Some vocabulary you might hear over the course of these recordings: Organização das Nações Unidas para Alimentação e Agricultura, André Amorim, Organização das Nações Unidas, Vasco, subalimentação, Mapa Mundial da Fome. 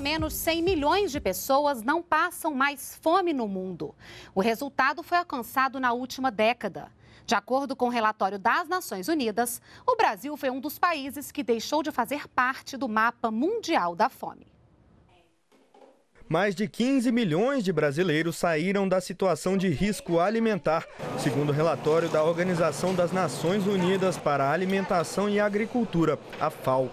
menos 100 milhões de pessoas não passam mais fome no mundo. O resultado foi alcançado na última década. De acordo com o relatório das Nações Unidas, o Brasil foi um dos países que deixou de fazer parte do mapa mundial da fome. Mais de 15 milhões de brasileiros saíram da situação de risco alimentar, segundo o relatório da Organização das Nações Unidas para Alimentação e Agricultura, a FAO.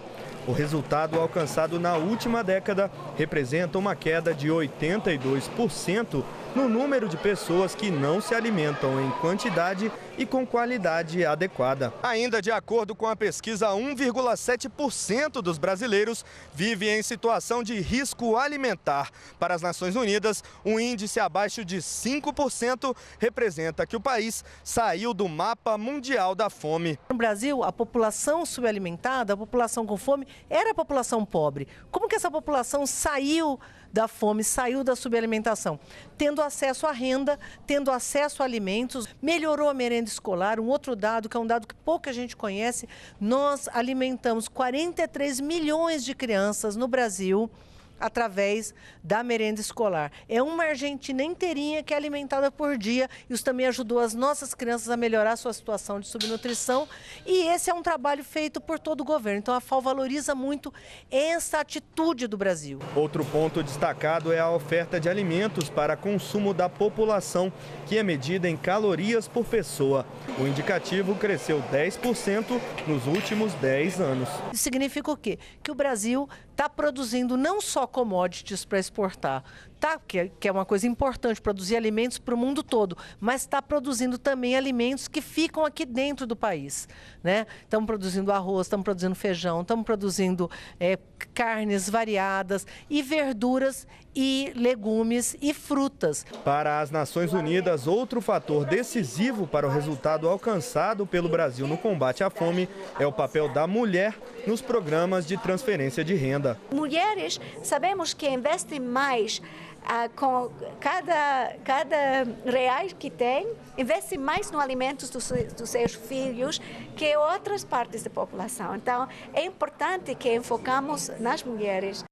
O resultado alcançado na última década representa uma queda de 82% no número de pessoas que não se alimentam em quantidade e com qualidade adequada. Ainda de acordo com a pesquisa, 1,7% dos brasileiros vive em situação de risco alimentar. Para as Nações Unidas, um índice abaixo de 5% representa que o país saiu do mapa mundial da fome. No Brasil, a população subalimentada, a população com fome, era a população pobre. Como que essa população saiu da fome, saiu da subalimentação? Tendo acesso à renda, tendo acesso a alimentos, melhorou a merenda escolar. Um outro dado, que é um dado que pouca gente conhece, nós alimentamos 43 milhões de crianças no Brasil através da merenda escolar. É uma Argentina inteirinha que é alimentada por dia. Isso também ajudou as nossas crianças a melhorar a sua situação de subnutrição, e esse é um trabalho feito por todo o governo. Então a FAO valoriza muito essa atitude do Brasil. Outro ponto destacado é a oferta de alimentos para consumo da população, que é medida em calorias por pessoa. O indicativo cresceu 10% nos últimos 10 anos. Isso significa o quê? Que o Brasil está produzindo não só commodities para exportar, tá? Que é uma coisa importante, produzir alimentos para o mundo todo, mas está produzindo também alimentos que ficam aqui dentro do país, né? Estamos produzindo arroz, estamos produzindo feijão, estamos produzindo carnes variadas e verduras e legumes e frutas. Para as Nações Unidas, outro fator decisivo para o resultado alcançado pelo Brasil no combate à fome é o papel da mulher nos programas de transferência de renda. Mulheres, sabemos que investem mais com cada real que tem, investe mais no alimentos dos seus filhos que outras partes da população. Então, é importante que enfocamos nas mulheres.